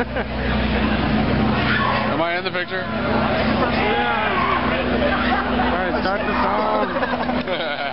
Am I in the picture? Yeah. All right, start the song.